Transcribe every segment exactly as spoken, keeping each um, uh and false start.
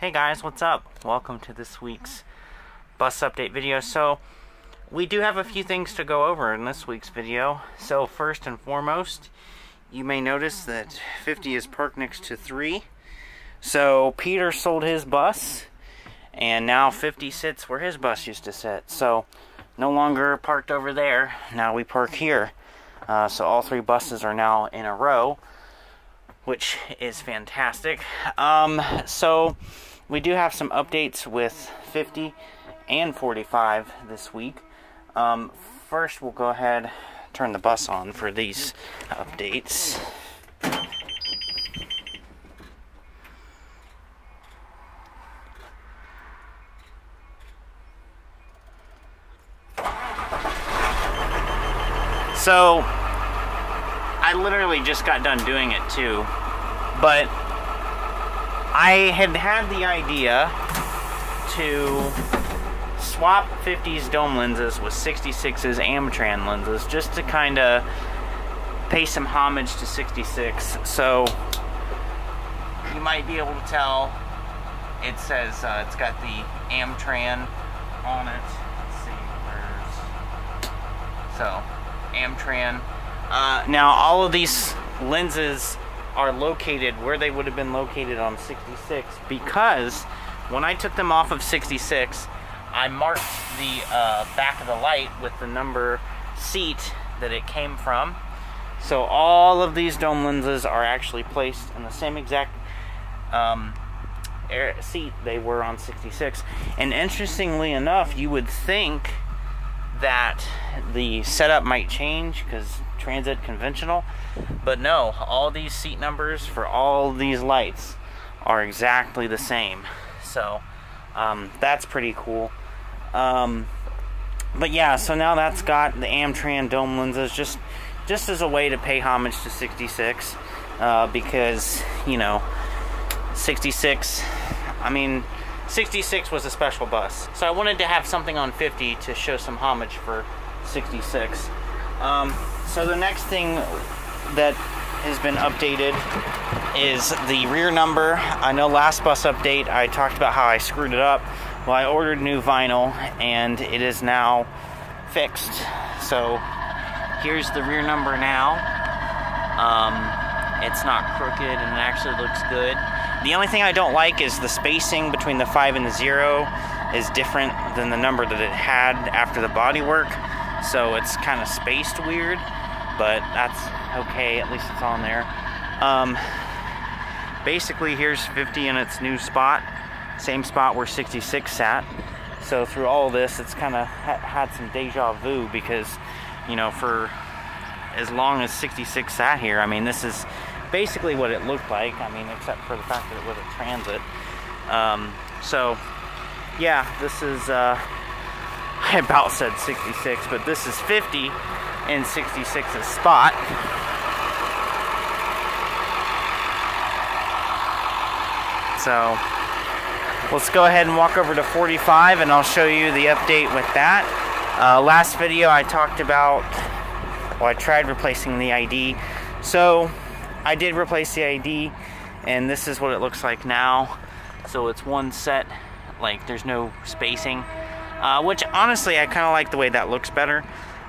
Hey guys, what's up? Welcome to this week's bus update video. So we do have a few things to go over in this week's video. So first and foremost, you may notice that fifty is parked next to three. So Peter sold his bus and now fifty sits where his bus used to sit. So no longer parked over there, now we park here. Uh, so all three buses are now in a row, which is fantastic. Um, so we do have some updates with fifty and forty-five this week. Um, first, we'll go ahead turn the bus on for these updates. So I literally just got done doing it too, but I had had the idea to swap fifty's dome lenses with sixty-six's Amtran lenses just to kind of pay some homage to sixty-six. So you might be able to tell it says uh, it's got the Amtran on it. Let's see, where's... So Amtran. Uh, now all of these lenses are located where they would have been located on sixty-six, because when I took them off of sixty-six, I marked the uh, back of the light with the number seat that it came from. So all of these dome lenses are actually placed in the same exact um, air seat they were on sixty-six. And interestingly enough, you would think that the setup might change because transit conventional, but no, all these seat numbers for all these lights are exactly the same. So um, that's pretty cool. Um, but yeah, so now that's got the Amtran dome lenses, just just as a way to pay homage to sixty-six, uh, because you know, sixty-six, I mean, sixty-six was a special bus, so I wanted to have something on fifty to show some homage for sixty-six. Um, so the next thing that has been updated is the rear number. I know last bus update I talked about how I screwed it up. Well, I ordered new vinyl and it is now fixed. So here's the rear number now. Um, it's not crooked and it actually looks good. The only thing I don't like is the spacing between the five and the zero is different than the number that it had after the bodywork. So it's kind of spaced weird, but that's okay, at least it's on there. Um, basically, here's fifty in its new spot, same spot where sixty-six sat. So through all this, it's kind of ha had some deja vu, because, you know, for as long as sixty-six sat here, I mean, this is basically what it looked like, I mean, except for the fact that it was a transit. Um, so, yeah, this is, uh, I about said sixty-six, but this is fifty in sixty-six's spot. So, let's go ahead and walk over to forty-five, and I'll show you the update with that. Uh, last video I talked about, well, I tried replacing the I D. So I did replace the I D, and this is what it looks like now. So it's one set, like there's no spacing, uh, which honestly I kind of like the way that looks better,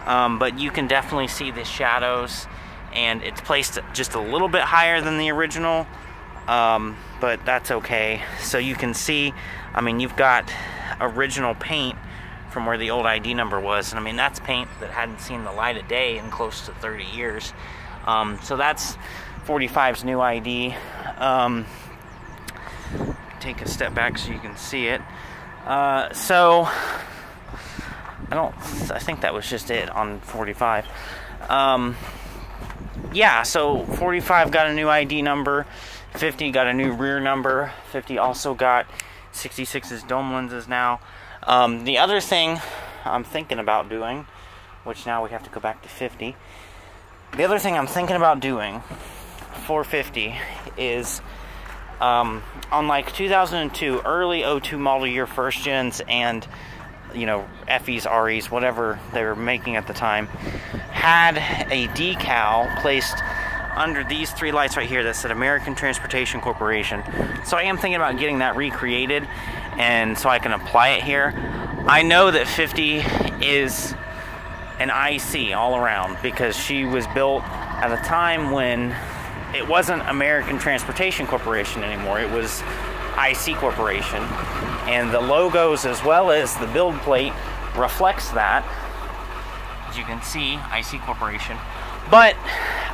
um, but you can definitely see the shadows, and it's placed just a little bit higher than the original, um, but that's okay. So you can see, I mean, you've got original paint from where the old I D number was, and I mean, that's paint that hadn't seen the light of day in close to thirty years. Um, so that's forty-five's new I D. Um, take a step back so you can see it. Uh, so I don't, I think that was just it on forty-five. Um, yeah, so forty-five got a new I D number, fifty got a new rear number, fifty also got sixty-six's dome lenses now. Um, the other thing I'm thinking about doing, which now we have to go back to fifty. The other thing I'm thinking about doing for fifty is, um, on like two thousand two, early oh two model year first gens and, you know, F Es, R Es, whatever they were making at the time, had a decal placed under these three lights right here that said American Transportation Corporation. So I am thinking about getting that recreated, and so I can apply it here. I know that fifty is an I C all around, because she was built at a time when it wasn't American Transportation Corporation anymore. It was I C Corporation, and the logos as well as the build plate reflects that. As you can see, I C Corporation. But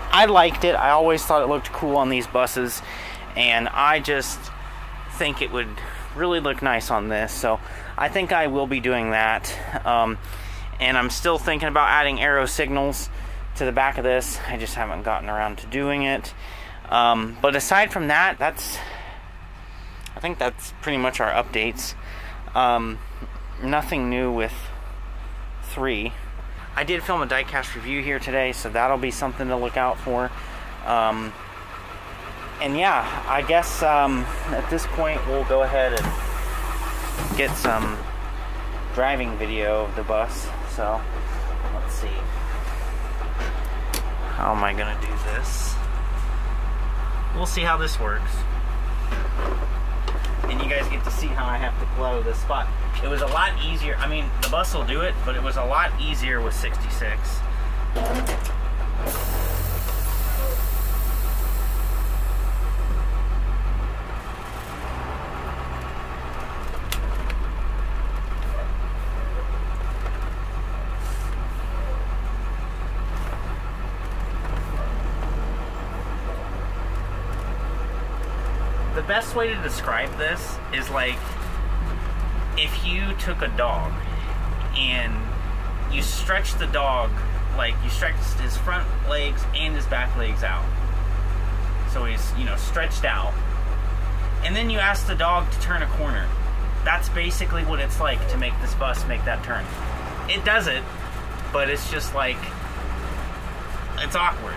I liked it. I always thought it looked cool on these buses, and I just think it would really look nice on this, so I think I will be doing that. Um, and I'm still thinking about adding aero signals to the back of this. I just haven't gotten around to doing it. Um, but aside from that, that's I think that's pretty much our updates. Um, nothing new with three. I did film a diecast review here today, so that'll be something to look out for. Um, and yeah, I guess um, at this point we'll go ahead and get some driving video of the bus. So let's see. How am I gonna do this? We'll see how this works. And you guys get to see how I have to glow this spot. It was a lot easier. I mean, the bus will do it, but it was a lot easier with sixty-six. The best way to describe this is like if you took a dog and you stretched the dog, like you stretched his front legs and his back legs out. So he's, you know, stretched out. And then you ask the dog to turn a corner. That's basically what it's like to make this bus make that turn. It does it, but it's just like, it's awkward.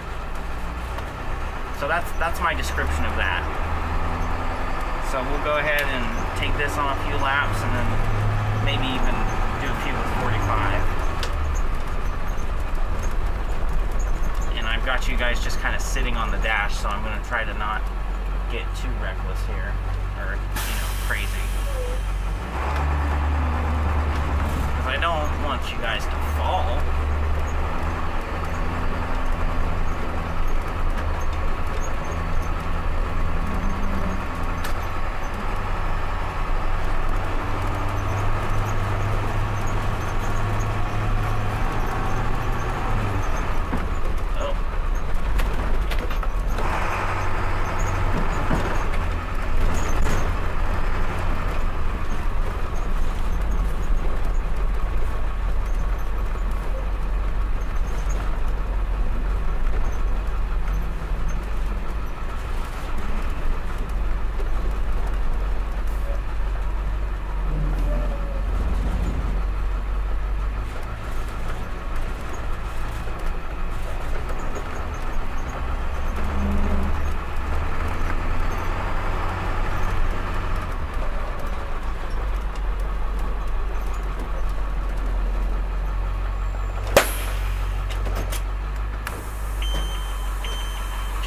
So that's, that's my description of that. So we'll go ahead and take this on a few laps and then maybe even do a few with forty-five. And I've got you guys just kind of sitting on the dash, so I'm going to try to not get too reckless here, or, you know, crazy. Because I don't want you guys to fall.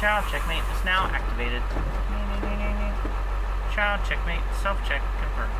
Chow, checkmate is now activated. Chow, checkmate, self-check, confirm.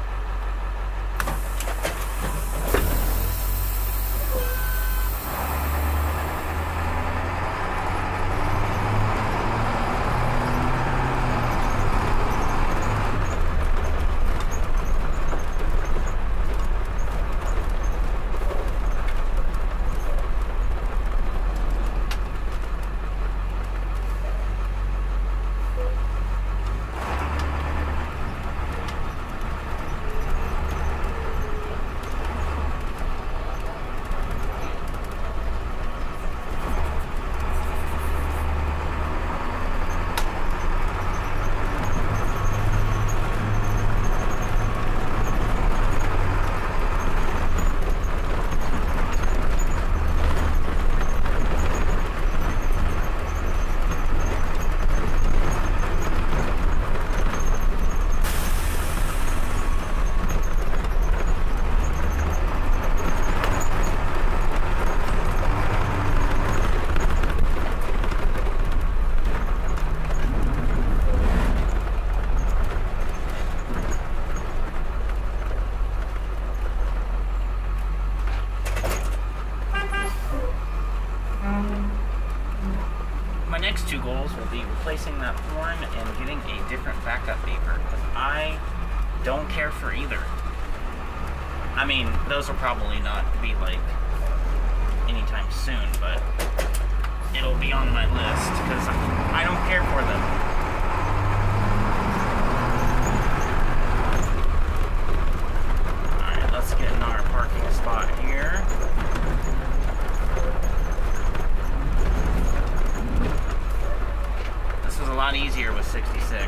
next two goals will be replacing that horn and getting a different backup beeper, because I don't care for either. I mean, those will probably not be like anytime soon, but it'll be on my list because I don't care for them. Easier with sixty-six.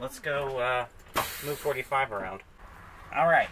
Let's go uh, move forty-five around. All right.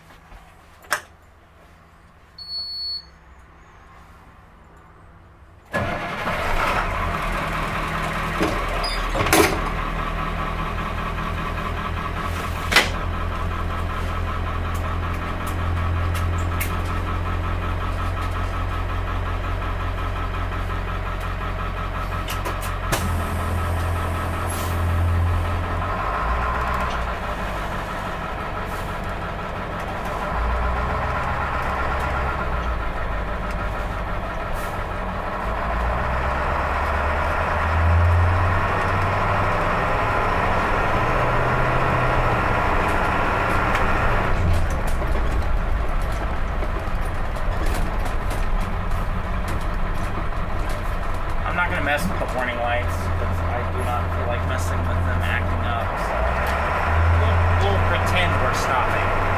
Mess with the warning lights, because I do not feel like messing with them acting up, so we'll, we'll pretend we're stopping.